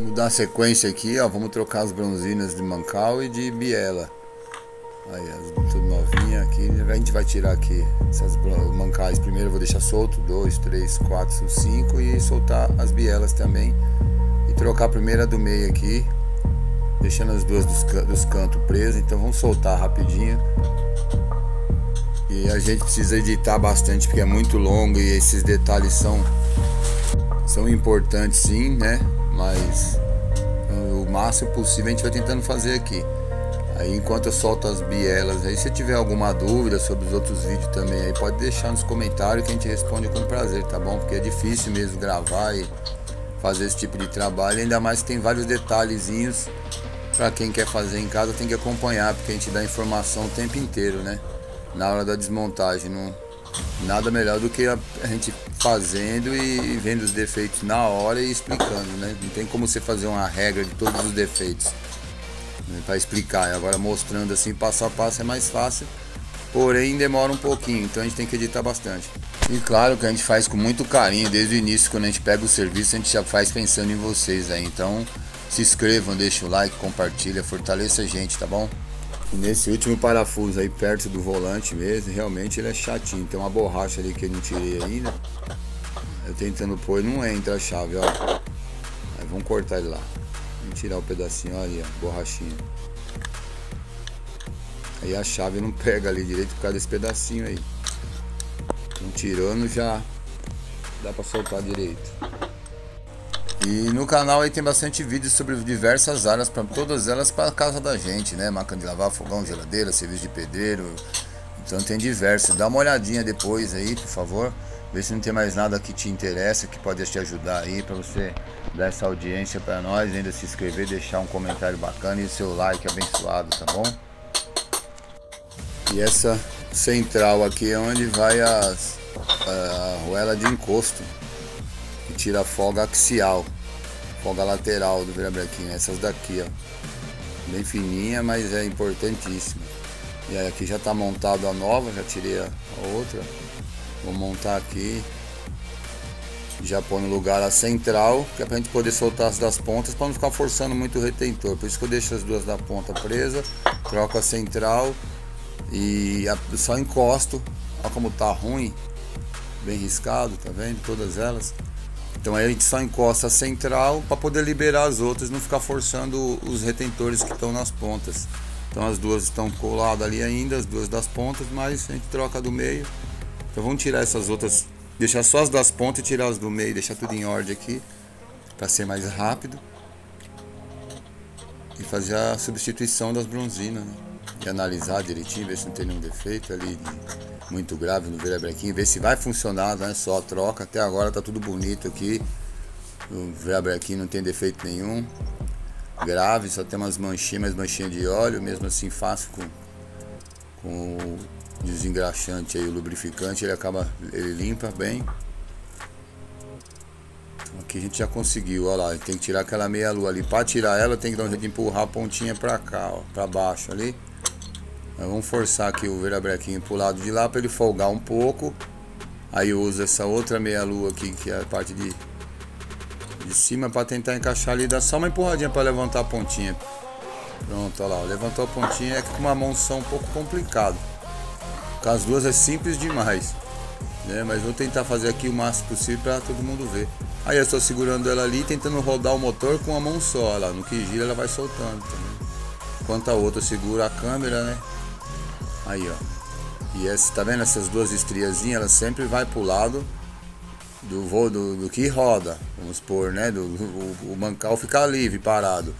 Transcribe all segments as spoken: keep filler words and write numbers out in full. Vamos dar sequência aqui, ó. Vamos trocar as bronzinas de Mancal e de Biela. Aí, as tudo novinha aqui. A gente vai tirar aqui essas mancais primeiro. Eu vou deixar solto dois, três, quatro, cinco e soltar as bielas também. E trocar a primeira do meio aqui, deixando as duas dos, dos cantos presas. Então vamos soltar rapidinho. E a gente precisa editar bastante porque é muito longo e esses detalhes são são importantes, sim, né? Mas o máximo possível a gente vai tentando fazer aqui. Aí enquanto eu solto as bielas aí, se tiver alguma dúvida sobre os outros vídeos também aí, pode deixar nos comentários que a gente responde com prazer, tá bom? Porque é difícil mesmo gravar e fazer esse tipo de trabalho, ainda mais que tem vários detalhezinhos. Para quem quer fazer em casa tem que acompanhar, porque a gente dá informação o tempo inteiro, né? Na hora da desmontagem, não, nada melhor do que a, a gente fazendo e, e vendo os defeitos na hora e explicando, né? Não tem como você fazer uma regra de todos os defeitos, né, para explicar. Agora mostrando assim passo a passo é mais fácil, porém demora um pouquinho, então a gente tem que editar bastante. E claro que a gente faz com muito carinho desde o início. Quando a gente pega o serviço, a gente já faz pensando em vocês aí. Então se inscrevam, deixa o like, compartilha, fortaleça a gente, tá bom? E nesse último parafuso aí perto do volante mesmo, realmente ele é chatinho. Tem uma borracha ali que eu não tirei ainda. Eu tentando pôr, não entra a chave, ó. Aí vamos cortar ele lá. Vamos tirar o pedacinho, ó, ali, ó, borrachinha. Aí a chave não pega ali direito por causa desse pedacinho aí. Então tirando já dá pra soltar direito. E no canal aí tem bastante vídeos sobre diversas áreas, para todas elas para casa da gente, né? Máquina de lavar, fogão, geladeira, serviço de pedreiro. Então tem diversos. Dá uma olhadinha depois aí, por favor. Vê se não tem mais nada que te interessa, que pode te ajudar aí, para você dar essa audiência para nós. Ainda se inscrever, deixar um comentário bacana e o seu like abençoado, tá bom? E essa central aqui é onde vai as, a arruela de encosto. Tira a folga axial, folga lateral do virabrequim, essas daqui, ó, bem fininha, mas é importantíssima. E aí aqui já tá montada a nova, já tirei a outra, vou montar aqui, já pôr no lugar a central, que é pra gente poder soltar as das pontas, para não ficar forçando muito o retentor. Por isso que eu deixo as duas da ponta presa, troco a central e só encosto. Olha como tá ruim, bem riscado, tá vendo? Todas elas. Então aí a gente só encosta a central para poder liberar as outras, não ficar forçando os retentores que estão nas pontas. Então as duas estão coladas ali ainda, as duas das pontas, mas a gente troca do meio. Então vamos tirar essas outras, deixar só as das pontas e tirar as do meio, deixar tudo em ordem aqui, para ser mais rápido. E fazer a substituição das bronzinas, né? E analisar direitinho, ver se não tem nenhum defeito ali de, muito grave no virabrequim, ver se vai funcionar, né? Só a troca. Até agora tá tudo bonito aqui, o virabrequim não tem defeito nenhum grave, só tem umas manchinhas, umas manchinhas de óleo. Mesmo assim fácil com, com o desengraxante aí, o lubrificante, ele acaba, ele limpa bem. Então aqui a gente já conseguiu, olha lá, tem que tirar aquela meia lua ali. Para tirar ela tem que dar um jeito de empurrar a pontinha para cá, para baixo ali. Vamos forçar aqui o virabrequinho pro lado de lá para ele folgar um pouco. Aí eu uso essa outra meia lua aqui, que é a parte de, de cima, para tentar encaixar ali. Dá só uma empurradinha para levantar a pontinha. Pronto, olha lá, levantou a pontinha. É que com uma mão só um pouco complicado, com as duas é simples demais, né? Mas vou tentar fazer aqui o máximo possível para todo mundo ver. Aí eu estou segurando ela ali, tentando rodar o motor com uma mão só, olha lá. No que gira ela vai soltando também, enquanto a outra segura a câmera, né? Aí, ó. E essa, tá vendo? Essas duas estriazinhas, ela sempre vai pro lado do voo do, do que roda, vamos supor, né? Do, do, o, o mancal fica livre, parado.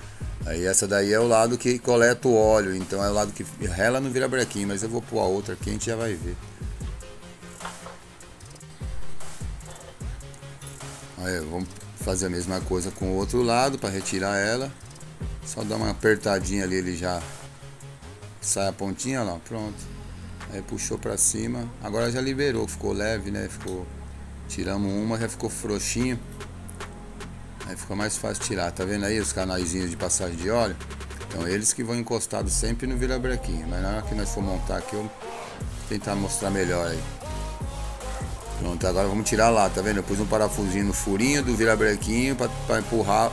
Aí essa daí é o lado que coleta o óleo, então é o lado que rela no virabrequim. Mas eu vou pôr a outra aqui, a gente já vai ver. Aí, vamos fazer a mesma coisa com o outro lado para retirar ela. Só dá uma apertadinha ali, ele já sai a pontinha lá, pronto. Aí puxou pra cima, agora já liberou, ficou leve, né? Ficou, tiramos uma, já ficou frouxinho, aí ficou mais fácil tirar. Tá vendo aí os canaizinhos de passagem de óleo? Então eles que vão encostados sempre no virabrequinho, mas na hora que nós for montar aqui eu vou tentar mostrar melhor aí. Pronto, agora vamos tirar lá, tá vendo? Eu pus um parafusinho no furinho do virabrequinho pra, pra empurrar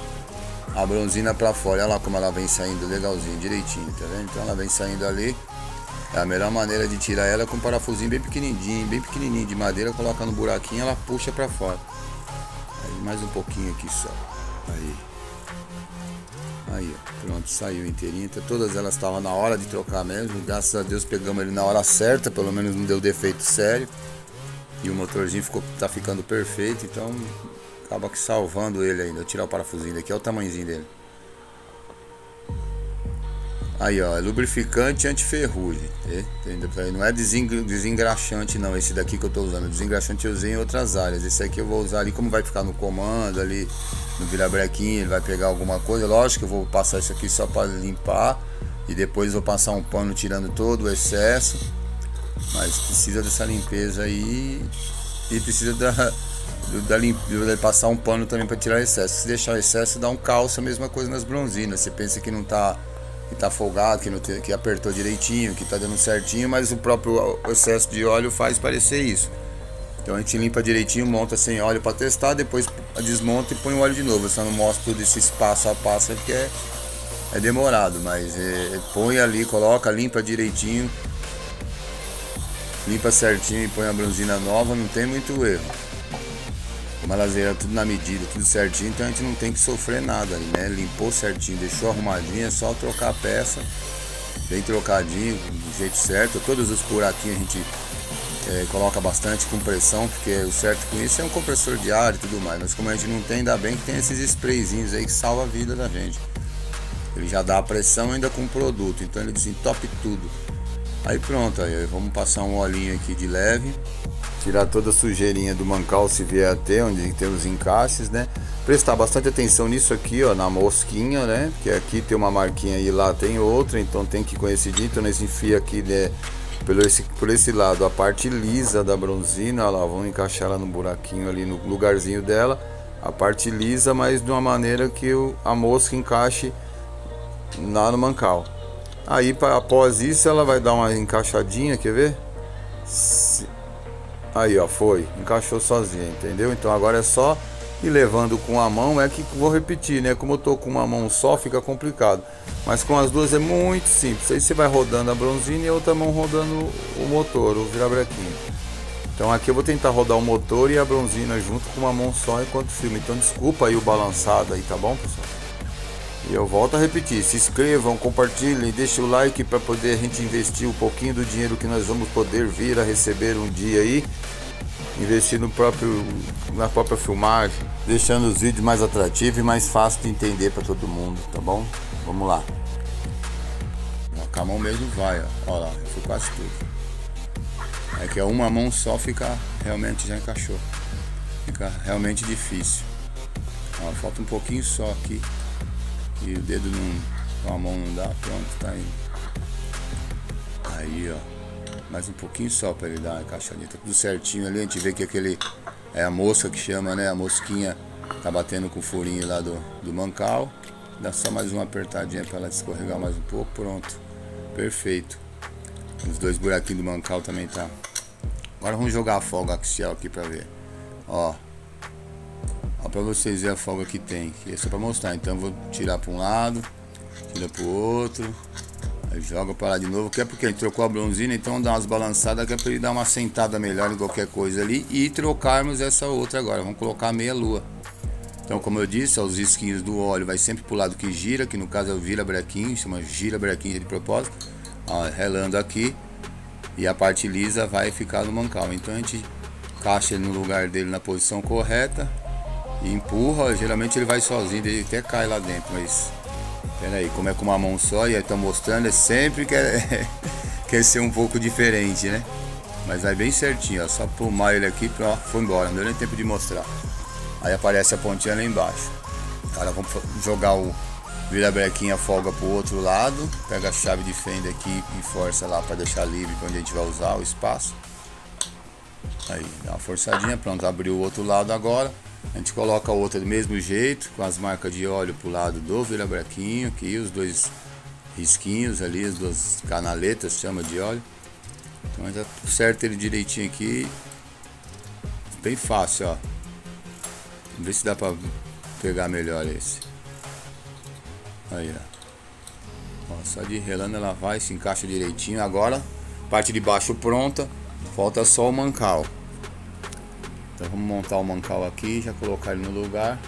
a bronzina pra fora. Olha lá como ela vem saindo legalzinho, direitinho, tá vendo? Então ela vem saindo ali. É a melhor maneira de tirar ela com um parafusinho bem pequenininho, bem pequenininho de madeira. Coloca no buraquinho, ela puxa pra fora. Aí mais um pouquinho aqui só. Aí. Aí, ó, pronto, saiu inteirinha. Todas elas estavam na hora de trocar mesmo. Graças a Deus pegamos ele na hora certa, pelo menos não deu defeito sério. E o motorzinho ficou, tá ficando perfeito, então acaba que salvando ele ainda. Eu tirar o parafusinho daqui, olha o tamanhozinho dele. Aí, ó, é lubrificante anti-ferrugem, tá? Não é desengraxante não, esse daqui que eu tô usando. Desengraxante eu usei em outras áreas. Esse aqui eu vou usar ali, como vai ficar no comando ali, no virabrequinho, ele vai pegar alguma coisa. Lógico que eu vou passar isso aqui só para limpar. E depois vou passar um pano tirando todo o excesso. Mas precisa dessa limpeza aí. E precisa da, da, limp... da passar um pano também para tirar o excesso. Se deixar o excesso dá um calço, a mesma coisa nas bronzinas. Você pensa que não tá... que tá folgado, que, não te, que apertou direitinho, que tá dando certinho, mas o próprio excesso de óleo faz parecer isso. Então a gente limpa direitinho, monta sem óleo para testar, depois desmonta e põe o óleo de novo. Eu só não mostro tudo esse passo a passo porque é, é demorado, mas é, põe ali, coloca, limpa direitinho, limpa certinho e põe a bronzina nova, não tem muito erro. Malazeira tudo na medida, tudo certinho, então a gente não tem que sofrer nada ali, né? Limpou certinho, deixou arrumadinho, é só trocar a peça, bem trocadinho, do jeito certo. Todos os buraquinhos a gente é, coloca bastante compressão, porque o certo com isso é um compressor de ar e tudo mais, mas como a gente não tem, ainda bem que tem esses sprayzinhos aí que salva a vida da gente. Ele já dá a pressão ainda com o produto, então ele desentope tudo. Aí pronto, aí vamos passar um olhinho aqui de leve, tirar toda a sujeirinha do mancal, se vier a ter, onde tem os encaixes, né? Prestar bastante atenção nisso aqui, ó, na mosquinha, né? Porque aqui tem uma marquinha e lá tem outra, então tem que coincidir. Então nós enfia aqui, né, pelo esse, por esse lado a parte lisa da bronzina, ó lá, vamos encaixar ela no buraquinho ali, no lugarzinho dela, a parte lisa, mas de uma maneira que o, a mosca encaixe lá no mancal. Aí pra, após isso ela vai dar uma encaixadinha, quer ver? Se... Aí, ó, foi, encaixou sozinha, entendeu? Então agora é só ir levando com a mão, é que vou repetir, né? Como eu tô com uma mão só, fica complicado. Mas com as duas é muito simples. Aí você vai rodando a bronzina e a outra mão rodando o motor, o virabrequinho. Então aqui eu vou tentar rodar o motor e a bronzina junto com uma mão só enquanto filma. Então desculpa aí o balançado aí, tá bom, pessoal? E eu volto a repetir, se inscrevam, compartilhem, deixem o like para poder a gente investir um pouquinho do dinheiro que nós vamos poder vir a receber um dia aí. Investir no próprio, na própria filmagem, deixando os vídeos mais atrativos e mais fácil de entender para todo mundo, tá bom? Vamos lá. Com a mão mesmo vai, ó. Olha lá, foi quase tudo. É que uma mão só fica, realmente já encaixou. Fica realmente difícil. Ó, falta um pouquinho só aqui. E o dedo não, a mão não dá, pronto, tá indo. Aí, ó, mais um pouquinho só para ele dar uma encaixadinha, tá tudo certinho ali. A gente vê que aquele, é a mosca que chama, né, a mosquinha tá batendo com o furinho lá do, do mancal. Dá só mais uma apertadinha para ela escorregar mais um pouco, pronto, perfeito. Os dois buraquinhos do mancal também tá. Agora vamos jogar a folga axial aqui para ver, ó. Ó, pra vocês verem a folga que tem, que é só pra mostrar. Então eu vou tirar pra um lado, tira pro outro, aí joga pra lá de novo, que é porque ele trocou a bronzina, então dá umas balançadas, que é pra ele dar uma sentada melhor em qualquer coisa ali. E trocarmos essa outra agora, vamos colocar a meia lua. Então, como eu disse, ó, os risquinhos do óleo vai sempre pro lado que gira, que no caso é o virabrequinho, chama girabrequinho de propósito, ó, relando aqui. E a parte lisa vai ficar no mancal, então a gente encaixa ele no lugar dele na posição correta. E empurra, geralmente ele vai sozinho, ele até cai lá dentro, mas peraí, como é com uma mão só e aí tá mostrando, é sempre quer, quer ser um pouco diferente, né? Mas vai bem certinho, ó, só plumar ele aqui, pronto, foi embora, não deu nem tempo de mostrar. Aí aparece a pontinha lá embaixo. Agora vamos jogar o virabrequinha folga pro outro lado, pega a chave de fenda aqui e força lá para deixar livre pra onde a gente vai usar o espaço. Aí, dá uma forçadinha, pronto, abriu o outro lado agora. A gente coloca a outra do mesmo jeito, com as marcas de óleo pro lado do virabrequinho aqui, os dois risquinhos ali, as duas canaletas, chama de óleo. Então já acerta ele direitinho aqui, bem fácil, ó. Vamos ver se dá pra pegar melhor esse. Aí, ó. Ó, só de relando ela vai, se encaixa direitinho. Agora, parte de baixo pronta. Falta só o mancal. Então vamos montar o mancal aqui, já colocar ele no lugar.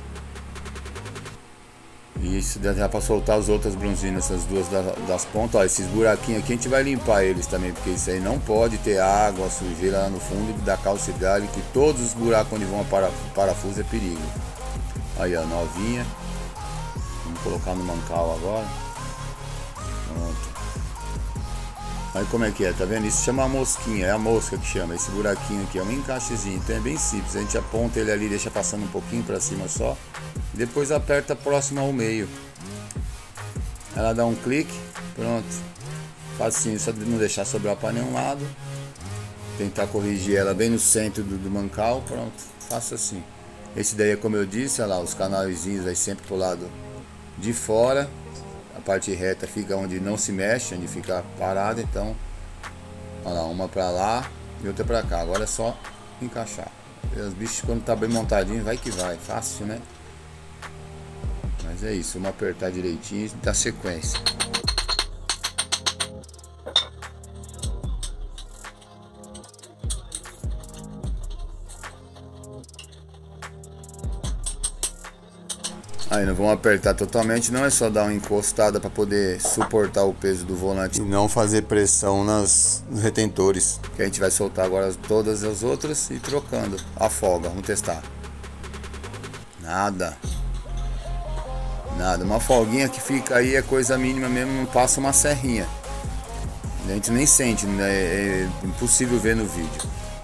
Isso, dá pra soltar as outras bronzinas, essas duas das, das pontas. Ó, esses buraquinhos aqui a gente vai limpar eles também, porque isso aí não pode ter água, sujeira lá no fundo da calcidade, que todos os buracos onde vão para parafuso é perigo. Aí, ó, novinha. Vamos colocar no mancal agora. Pronto. Aí como é que é, tá vendo? Isso chama mosquinha, é a mosca que chama. Esse buraquinho aqui é um encaixezinho, então é bem simples. A gente aponta ele ali, deixa passando um pouquinho pra cima só. Depois aperta próximo ao meio. Ela dá um clique, pronto. Facinho, só não deixar sobrar pra nenhum lado. Tentar corrigir ela bem no centro do, do mancal, pronto. Faça assim. Esse daí é como eu disse, olha lá, os canalzinhos aí sempre pro lado de fora. A parte reta fica onde não se mexe, onde fica parada, então olha lá, uma pra lá e outra pra cá. Agora é só encaixar. E os bichos, quando tá bem montadinho, vai que vai, fácil, né? Mas é isso, vamos apertar direitinho e dar sequência. Aí não vamos apertar totalmente, não, é só dar uma encostada para poder suportar o peso do volante e não fazer pressão nas, nos retentores. Que a gente vai soltar agora todas as outras e trocando a folga, vamos testar. Nada. Nada, uma folguinha que fica aí é coisa mínima mesmo, não passa uma serrinha. A gente nem sente, né? É impossível ver no vídeo.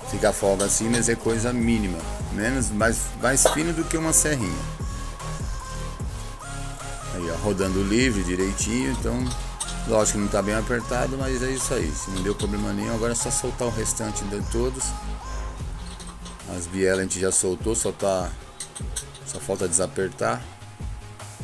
Fica a folga assim, mas é coisa mínima, menos, mais, mais fino do que uma serrinha. Aí, ó, rodando livre direitinho, então lógico que não está bem apertado, mas é isso aí, se não deu problema nenhum. Agora é só soltar o restante de todos. As bielas a gente já soltou, só tá só falta desapertar.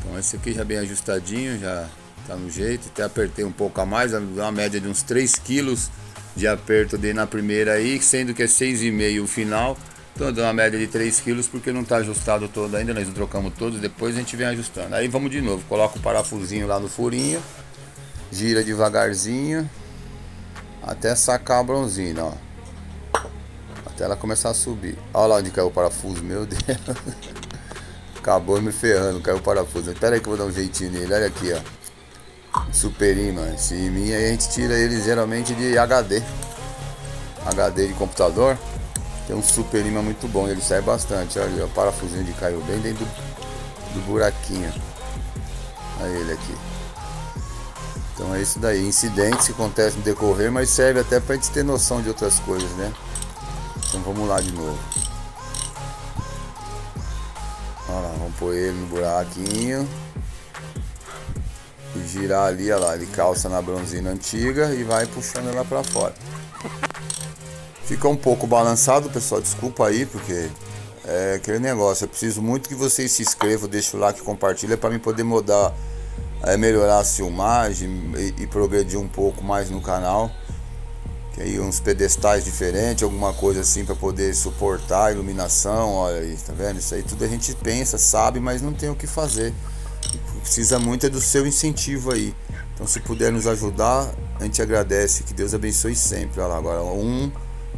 Então esse aqui já bem ajustadinho, já tá no jeito. Até apertei um pouco a mais, uma média de uns três quilos de aperto dei na primeira aí, sendo que é seis vírgula cinco o final. Então deu uma média de três quilos porque não está ajustado todo ainda, nós não trocamos todos, depois a gente vem ajustando. Aí vamos de novo, coloca o parafusinho lá no furinho, gira devagarzinho até sacar a bronzina, ó. Até ela começar a subir. Olha lá onde caiu o parafuso, meu Deus. Acabou me ferrando, caiu o parafuso. Espera aí que eu vou dar um jeitinho nele, olha aqui, ó. Superima, esse em mim, aí a gente tira ele geralmente de H D. H D de computador. Tem um super imã muito bom, ele sai bastante. Olha, o parafusinho de caiu bem dentro do, do buraquinho. Olha ele aqui. Então é isso daí, incidentes que acontecem no decorrer, mas serve até pra gente ter noção de outras coisas, né? Então vamos lá de novo. Olha lá, vamos pôr ele no buraquinho e girar ali, olha lá, ele calça na bronzina antiga e vai puxando ela pra fora. Fica um pouco balançado, pessoal, desculpa aí, porque é aquele negócio, eu preciso muito que vocês se inscrevam, deixem o like e compartilhem para mim poder mudar, é, melhorar a filmagem e, e progredir um pouco mais no canal, que aí uns pedestais diferentes, alguma coisa assim para poder suportar a iluminação, olha aí, tá vendo? Isso aí tudo a gente pensa, sabe, mas não tem o que fazer, precisa muito é do seu incentivo aí. Então se puder nos ajudar, a gente agradece, que Deus abençoe sempre. Olha lá, agora um...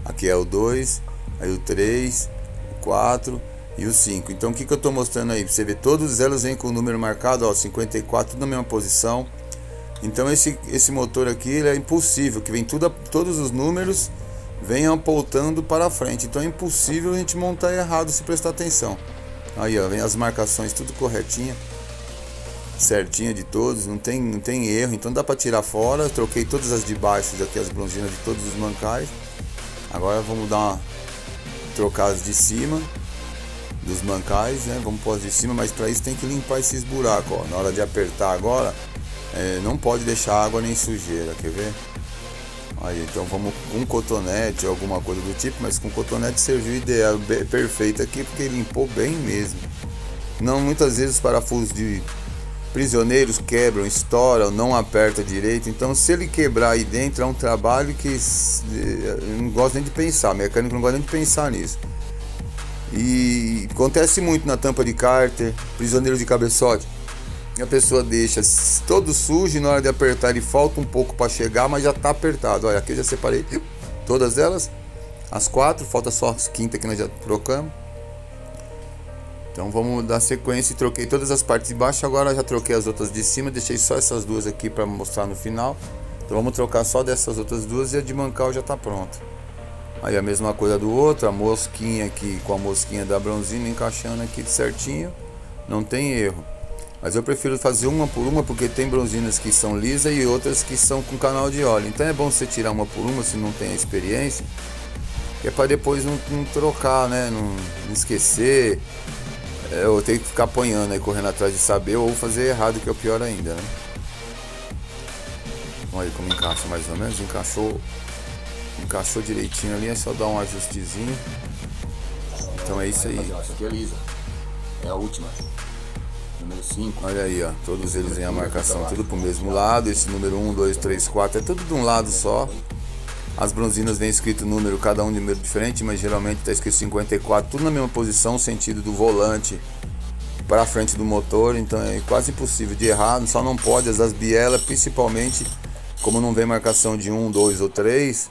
Aqui é o dois, aí o três, o quatro e o cinco. Então o que, que eu estou mostrando aí? Pra você ver, todos elas vêm com o número marcado, ó, cinquenta e quatro, tudo na mesma posição. Então esse, esse motor aqui, ele é impossível, que vem tudo, todos os números vêm apontando para frente. Então é impossível a gente montar errado se prestar atenção. Aí, ó, vem as marcações tudo corretinha, certinha de todos, não tem, não tem erro. Então dá para tirar fora, eu troquei todas as de baixo aqui, as bronzinas de todos os mancais. Agora vamos dar uma trocar as de cima dos mancais, né? Vamos pôr as de cima, mas para isso tem que limpar esses buracos, ó. Na hora de apertar agora, é, não pode deixar água nem sujeira, quer ver? Aí, então vamos com um cotonete, alguma coisa do tipo, mas com cotonete serviu ideal, perfeito aqui, porque limpou bem mesmo. Não, muitas vezes os parafusos de prisioneiros quebram, estouram, não aperta direito. Então se ele quebrar aí dentro é um trabalho que eu não gosto nem de pensar, mecânico não gosta nem de pensar nisso. E acontece muito na tampa de cárter, prisioneiro de cabeçote. a pessoa deixa todo sujo e na hora de apertar ele falta um pouco para chegar, mas já está apertado. Olha, aqui eu já separei todas elas, as quatro, falta só as quinta que nós já trocamos. Então vamos dar sequência. Troquei todas as partes de baixo, agora já troquei as outras de cima, deixei só essas duas aqui para mostrar no final. Então vamos trocar só dessas outras duas e a de mancal já está pronta. Aí a mesma coisa do outro, a mosquinha aqui com a mosquinha da bronzina encaixando aqui certinho, não tem erro. Mas eu prefiro fazer uma por uma, porque tem bronzinas que são lisas e outras que são com canal de óleo. Então é bom você tirar uma por uma se não tem a experiência, que é para depois não, não trocar, né? Não, não esquecer. É, eu tenho que ficar apanhando aí, correndo atrás de saber ou fazer errado, que é o pior ainda, né? Olha como encaixa mais ou menos, encaixou, encaixou direitinho ali, é só dar um ajustezinho. Então é isso aí. Essa aqui é lisa, é a última. número cinco. Olha aí, ó, todos eles em a marcação, tudo pro mesmo lado. Esse número um, dois, três, quatro, é tudo de um lado só. As bronzinas vem escrito número, cada um de número diferente, mas geralmente tá escrito cinquenta e quatro, tudo na mesma posição, sentido do volante para frente do motor, então é quase impossível de errar. Só não pode as das bielas, principalmente como não vem marcação de um, dois ou três,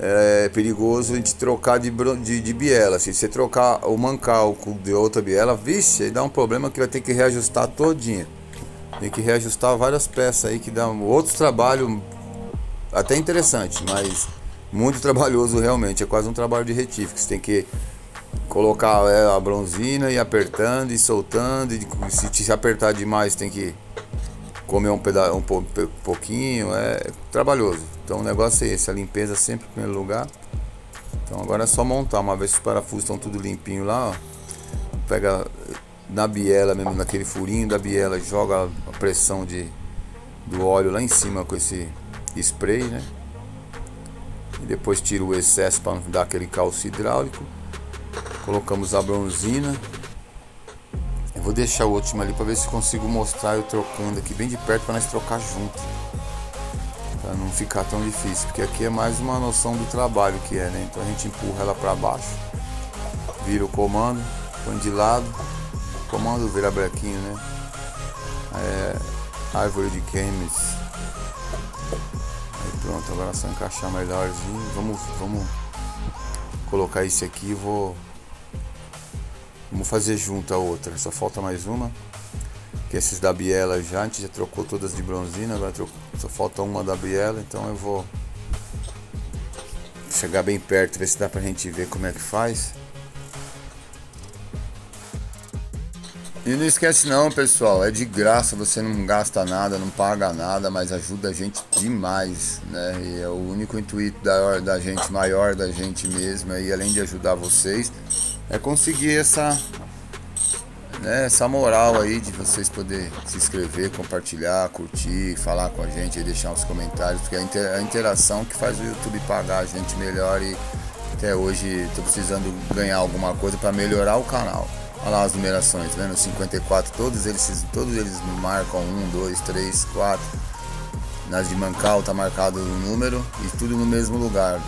é perigoso a gente trocar de, de, de biela. Se você trocar o mancal de outra biela, vixe, aí dá um problema que vai ter que reajustar todinha. Tem que reajustar várias peças aí, que dá um outro trabalho até interessante, mas muito trabalhoso realmente. É quase um trabalho de retífico, você tem que colocar a bronzina e apertando e soltando, e se te apertar demais tem que comer um peda um pouquinho, é trabalhoso. Então o negócio é esse, a limpeza sempre em primeiro lugar. Então agora é só montar, uma vez que os parafusos estão tudo limpinho lá, ó, pega na biela mesmo, naquele furinho da biela, joga a pressão de, do óleo lá em cima com esse spray, né? E depois tira o excesso para dar aquele calço hidráulico. Colocamos a bronzina. Eu vou deixar o último ali para ver se consigo mostrar eu trocando aqui bem de perto, para nós trocar junto, para não ficar tão difícil, porque aqui é mais uma noção do trabalho que é, né? Então a gente empurra ela para baixo, vira o comando, põe de lado, comando vira brequinho, né? É, árvore de Kemes. Aí pronto, agora é só encaixar melhorzinho. Vamos, vamos colocar isso aqui, vou vamos fazer junto a outra, só falta mais uma, que esses da biela já, a gente já trocou todas de bronzina, agora trocou, só falta uma da biela. Então eu vou chegar bem perto, ver se dá pra gente ver como é que faz. E não esquece não, pessoal, é de graça, você não gasta nada, não paga nada, mas ajuda a gente demais, né? E é o único intuito da, da gente, maior da gente mesma, e além de ajudar vocês, é conseguir essa, né, essa moral aí de vocês poderem se inscrever, compartilhar, curtir, falar com a gente, e deixar uns comentários, porque é a interação que faz o YouTube pagar a gente melhor. E até hoje estou precisando ganhar alguma coisa para melhorar o canal. Olha lá as numerações, vendo? cinquenta e quatro, todos eles, todos eles marcam um, dois, três, quatro. Nas de mancal tá marcado o número e tudo no mesmo lugar,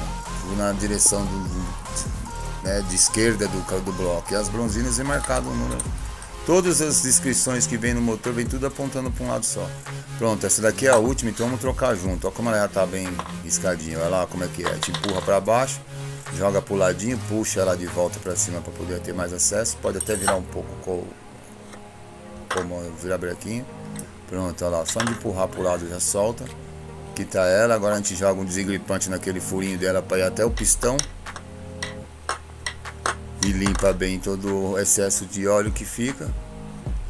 na direção do, do né, de esquerda do, do bloco. E as bronzinas é marcado o número. Todas as inscrições que vem no motor vem tudo apontando para um lado só. Pronto, essa daqui é a última, então vamos trocar junto. Olha como ela já tá bem riscadinha, olha lá como é que é. Te empurra para baixo, joga pro ladinho, puxa ela de volta para cima para poder ter mais acesso. Pode até virar um pouco com, como virar brequinho. Pronto, olha lá, só de empurrar pro lado já solta. Aqui tá ela, agora a gente joga um desengripante naquele furinho dela para ir até o pistão. E limpa bem todo o excesso de óleo que fica.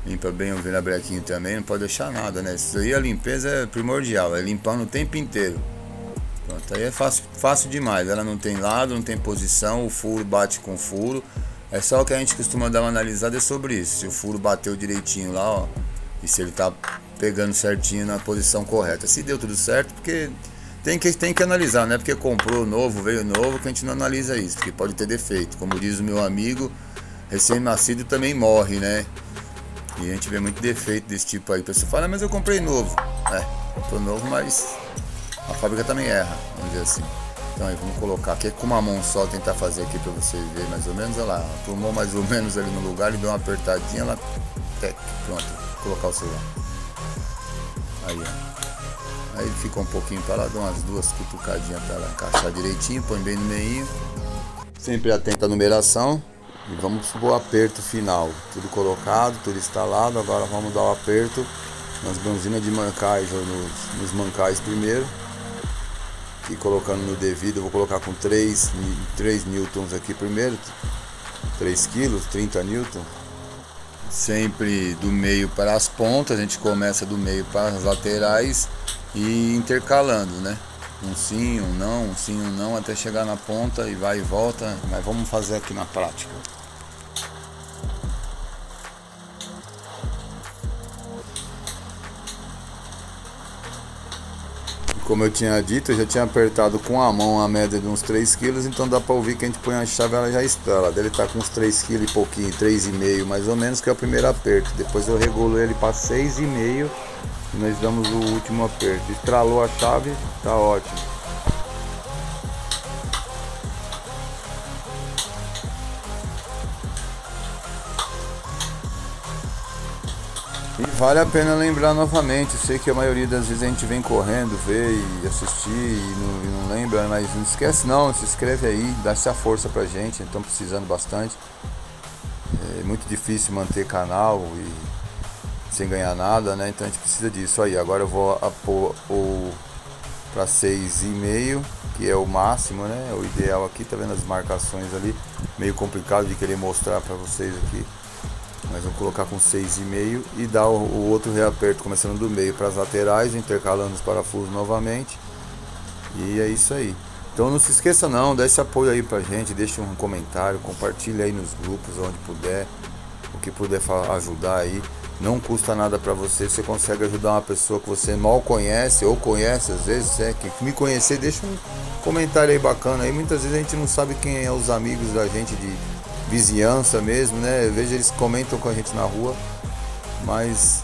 Limpa bem o virabrequinho também, não pode deixar nada, né? Isso aí, a limpeza é primordial, é limpando o tempo inteiro. Pronto, aí é fácil, fácil demais. Ela não tem lado, não tem posição, o furo bate com o furo. É só o que a gente costuma dar uma analisada sobre isso. Se o furo bateu direitinho lá, ó, e se ele tá pegando certinho na posição correta. Se deu tudo certo, porque Tem que, tem que analisar, não é porque comprou novo, veio novo, que a gente não analisa isso, porque pode ter defeito. Como diz o meu amigo, recém-nascido também morre, né? E a gente vê muito defeito desse tipo aí. A pessoa fala, ah, mas eu comprei novo. É, comprou novo, mas a fábrica também erra, vamos dizer assim. Então aí, vamos colocar aqui com uma mão só, tentar fazer aqui pra vocês verem mais ou menos. Olha lá, tomou mais ou menos ali no lugar, ele deu uma apertadinha, ela Tec, pronto, vou colocar o celular. Aí, ó. Aí fica um pouquinho para lá, dá umas duas cutucadinhas para ela encaixar direitinho, põe bem no meio. Sempre atenta à numeração. E vamos pro aperto final. Tudo colocado, tudo instalado. Agora vamos dar o aperto nas bronzinas de mancais, ou nos, nos mancais primeiro. E colocando no devido, eu vou colocar com três newtons aqui primeiro. três quilos, trinta newtons. Sempre do meio para as pontas, a gente começa do meio para as laterais e intercalando, né? Um sim, um não, um sim, um não, até chegar na ponta e vai e volta. Mas vamos fazer aqui na prática. Como eu tinha dito, eu já tinha apertado com a mão a média de uns três quilos, então dá para ouvir que a gente põe a chave, ela já estrala. Deve estar com uns três quilos e pouquinho, três vírgula cinco mais ou menos, que é o primeiro aperto. Depois eu regulo ele para seis vírgula cinco e nós damos o último aperto. Estralou a chave, tá ótimo. E vale a pena lembrar novamente, eu sei que a maioria das vezes a gente vem correndo, vê e assistir e não, e não lembra, mas não esquece não, se inscreve aí, dá essa força pra gente, estamos precisando bastante. É muito difícil manter canal e sem ganhar nada, né? Então a gente precisa disso aí. Agora eu vou pôr o para seis vírgula cinco, que é o máximo, né? O ideal aqui, tá vendo as marcações ali? Meio complicado de querer mostrar pra vocês aqui. Mas vamos colocar com seis vírgula cinco e dar o, o outro reaperto, começando do meio para as laterais, intercalando os parafusos novamente. E é isso aí. Então não se esqueça não, dá esse apoio aí pra gente, deixa um comentário, compartilha aí nos grupos, onde puder, o que puder ajudar aí. Não custa nada pra você, você consegue ajudar uma pessoa que você mal conhece, ou conhece às vezes, é que me conhecer, deixa um comentário aí bacana aí. Muitas vezes a gente não sabe quem é os amigos da gente de vizinhança mesmo, né? Eu vejo eles comentam com a gente na rua, mas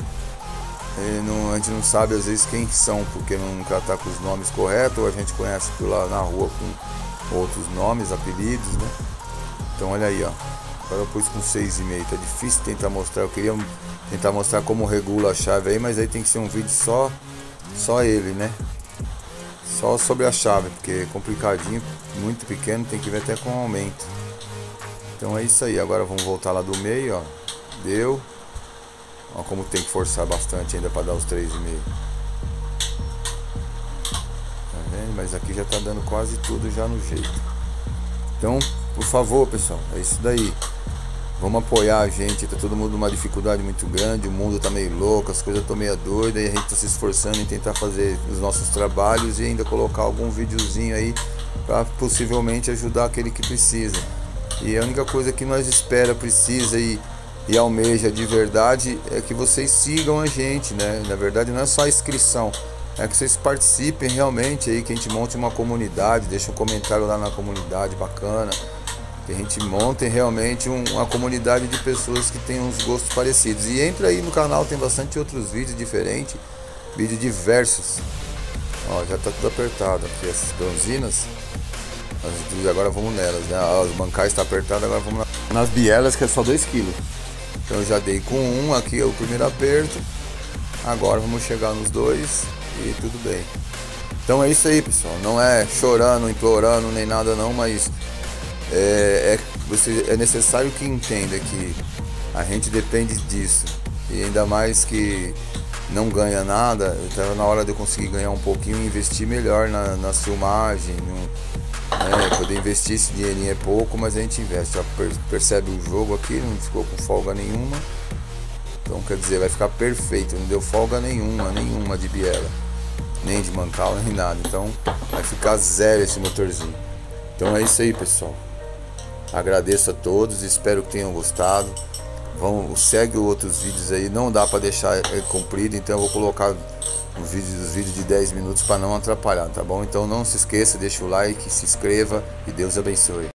é, não, a gente não sabe às vezes quem são, porque nunca tá com os nomes corretos, ou a gente conhece por lá na rua com outros nomes, apelidos, né? Então olha aí, ó. Agora eu pus com seis vírgula cinco, tá difícil tentar mostrar, eu queria tentar mostrar como regula a chave aí, mas aí tem que ser um vídeo só, só ele, né? Só sobre a chave, porque é complicadinho, muito pequeno, tem que ver até com aumento. Então é isso aí, agora vamos voltar lá do meio, ó, deu, ó como tem que forçar bastante ainda para dar os três e meio, tá vendo? Mas aqui já tá dando quase tudo já no jeito. Então, por favor pessoal, é isso daí, vamos apoiar a gente, tá todo mundo numa dificuldade muito grande, o mundo tá meio louco, as coisas estão meio doidas, e a gente tá se esforçando em tentar fazer os nossos trabalhos e ainda colocar algum videozinho aí para possivelmente ajudar aquele que precisa. E a única coisa que nós espera, precisa e, e almeja de verdade é que vocês sigam a gente, né? Na verdade não é só a inscrição, é que vocês participem realmente aí, que a gente monte uma comunidade, deixa um comentário lá na comunidade bacana, que a gente monte realmente um, uma comunidade de pessoas que tem uns gostos parecidos. E entra aí no canal, tem bastante outros vídeos diferentes, vídeos diversos. Ó, já tá tudo apertado aqui, essas bronzinas. Agora vamos nelas, né? Os bancais estão apertados, agora vamos nas bielas, que é só dois quilos. Então eu já dei com um, aqui é o primeiro aperto. Agora vamos chegar nos dois e tudo bem. Então é isso aí, pessoal. Não é chorando, implorando, nem nada não, mas é, é, você, é necessário que entenda que a gente depende disso. E ainda mais que não ganha nada, então na hora de eu conseguir ganhar um pouquinho, investir melhor na, na filmagem, no, É, poder investir esse dinheirinho é pouco, mas a gente investe. Já percebe o jogo aqui, não ficou com folga nenhuma. Então quer dizer, vai ficar perfeito. Não deu folga nenhuma, nenhuma de biela, nem de mancal, nem nada. Então vai ficar zero esse motorzinho. Então é isso aí, pessoal. Agradeço a todos, espero que tenham gostado. Vão, segue outros vídeos aí. Não dá para deixar comprido, então eu vou colocar os vídeos, os vídeos de dez minutos para não atrapalhar, tá bom? Então não se esqueça, deixa o like, se inscreva e Deus abençoe.